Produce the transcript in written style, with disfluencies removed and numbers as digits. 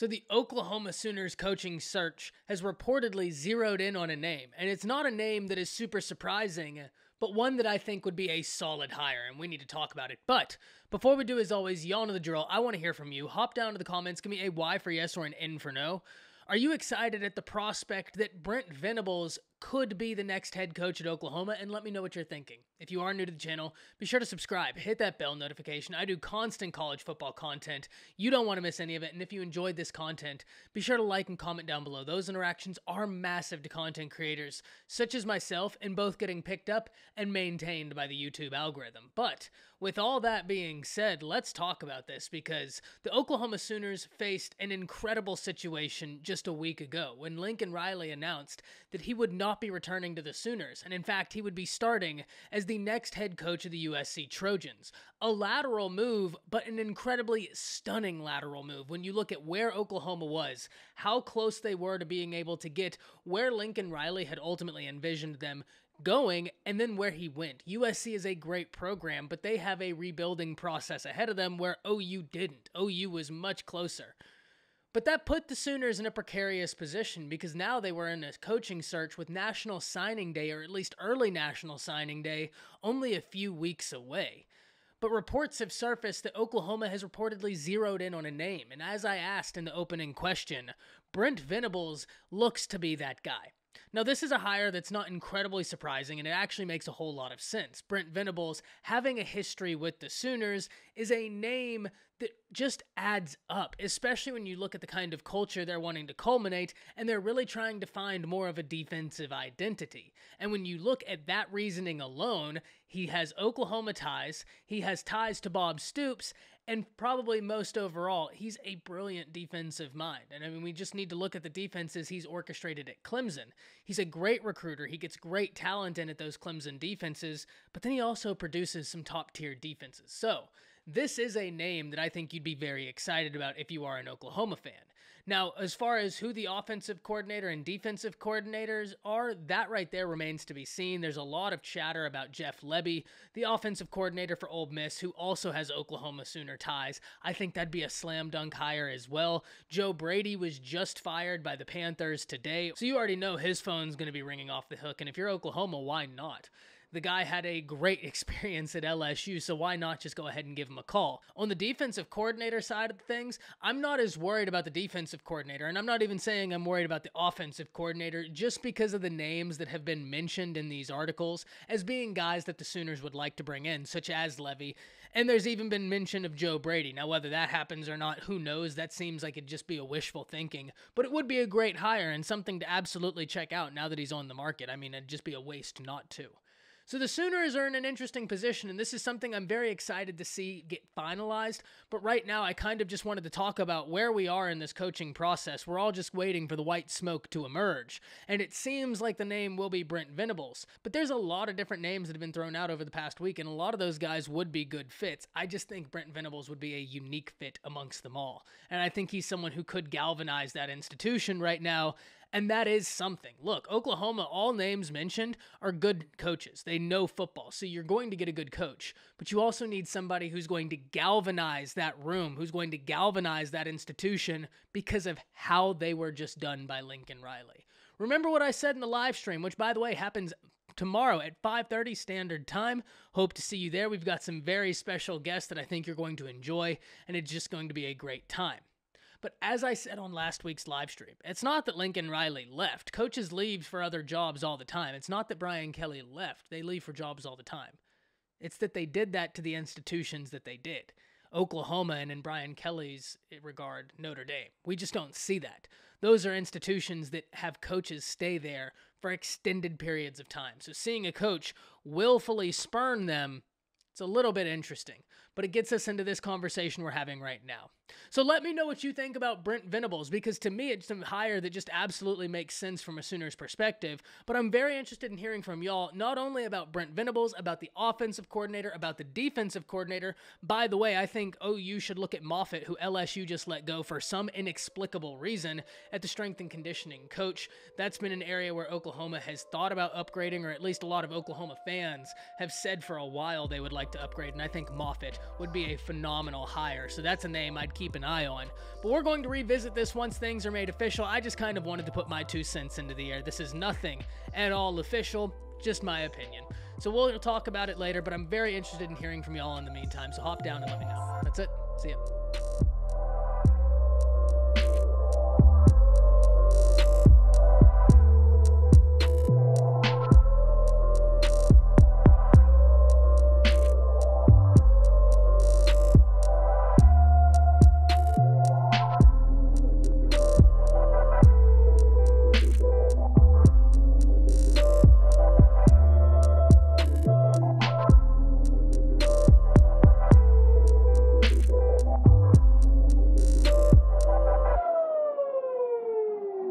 So the Oklahoma Sooners coaching search has reportedly zeroed in on a name, and it's not a name that is super surprising, but one that I think would be a solid hire, and we need to talk about it. But before we do, as always, y'all know the drill. I want to hear from you. Hop down to the comments. Give me a Y for yes or an N for no. Are you excited at the prospect that Brent Venables could be the next head coach at Oklahoma? And let me know what you're thinking. If you are new to the channel, be sure to subscribe. Hit that bell notification. I do constant college football content. You don't want to miss any of it. And if you enjoyed this content, be sure to like and comment down below. Those interactions are massive to content creators, such as myself, and both getting picked up and maintained by the YouTube algorithm. But with all that being said, let's talk about this, because the Oklahoma Sooners faced an incredible situation just a week ago when Lincoln Riley announced that he would not be returning to the Sooners, and in fact he would be starting as the next head coach of the USC Trojans. A lateral move, but an incredibly stunning lateral move when you look at where Oklahoma was, how close they were to being able to get where Lincoln Riley had ultimately envisioned them going, and then where he went. USC is a great program, but they have a rebuilding process ahead of them where OU didn't. OU was much closer. But that put the Sooners in a precarious position, because now they were in a coaching search with National Signing Day, or at least early National Signing Day, only a few weeks away. But reports have surfaced that Oklahoma has reportedly zeroed in on a name, and as I asked in the opening question, Brent Venables looks to be that guy. Now, this is a hire that's not incredibly surprising, and it actually makes a whole lot of sense. Brent Venables, having a history with the Sooners, is a name that just adds up, especially when you look at the kind of culture they're wanting to culminate, and they're really trying to find more of a defensive identity. And when you look at that reasoning alone, he has Oklahoma ties, he has ties to Bob Stoops, and probably most overall, he's a brilliant defensive mind. And I mean, we just need to look at the defenses he's orchestrated at Clemson. He's a great recruiter. He gets great talent in at those Clemson defenses, but then he also produces some top-tier defenses. So this is a name that I think you'd be very excited about if you are an Oklahoma fan. Now, as far as who the offensive coordinator and defensive coordinators are, that right there remains to be seen. There's a lot of chatter about Jeff Lebby, the offensive coordinator for Ole Miss, who also has Oklahoma Sooner ties. I think that'd be a slam dunk hire as well. Joe Brady was just fired by the Panthers today, so you already know his phone's going to be ringing off the hook, and if you're Oklahoma, why not? The guy had a great experience at LSU, so why not just go ahead and give him a call? On the defensive coordinator side of things, I'm not as worried about the defensive coordinator, and I'm not even saying I'm worried about the offensive coordinator, just because of the names that have been mentioned in these articles as being guys that the Sooners would like to bring in, such as Lebby, and there's even been mention of Joe Brady. Now, whether that happens or not, who knows? That seems like it'd just be a wishful thinking, but it would be a great hire and something to absolutely check out now that he's on the market. I mean, it'd just be a waste not to. So the Sooners are in an interesting position, and this is something I'm very excited to see get finalized. But right now, I kind of just wanted to talk about where we are in this coaching process. We're all just waiting for the white smoke to emerge, and it seems like the name will be Brent Venables. But there's a lot of different names that have been thrown out over the past week, and a lot of those guys would be good fits. I just think Brent Venables would be a unique fit amongst them all, and I think he's someone who could galvanize that institution right now, and that is something. Look, Oklahoma, all names mentioned are good coaches. They know football, so you're going to get a good coach, but you also need somebody who's going to galvanize that room, who's going to galvanize that institution because of how they were just done by Lincoln Riley. Remember what I said in the live stream, which, by the way, happens tomorrow at 5:30 Standard Time. Hope to see you there. We've got some very special guests that I think you're going to enjoy, and it's just going to be a great time. But as I said on last week's live stream, it's not that Lincoln Riley left. Coaches leave for other jobs all the time. It's not that Brian Kelly left. They leave for jobs all the time. It's that they did that to the institutions that they did. Oklahoma, and in Brian Kelly's regard, Notre Dame. We just don't see that. Those are institutions that have coaches stay there for extended periods of time. So seeing a coach willfully spurn them, it's a little bit interesting, but it gets us into this conversation we're having right now. So let me know what you think about Brent Venables, because to me it's a hire that just absolutely makes sense from a Sooners perspective, but I'm very interested in hearing from y'all, not only about Brent Venables, about the offensive coordinator, about the defensive coordinator. By the way, I think OU should look at Moffitt, who LSU just let go for some inexplicable reason, at the strength and conditioning coach. That's been an area where Oklahoma has thought about upgrading, or at least a lot of Oklahoma fans have said for a while they would like like to upgrade, and I think Moffitt would be a phenomenal hire, so that's a name I'd keep an eye on. But we're going to revisit this once things are made official. I just kind of wanted to put my 2 cents into the air. This is nothing at all official, just my opinion. So we'll talk about it later, but I'm very interested in hearing from y'all in the meantime, so hop down and let me know. That's it. See ya.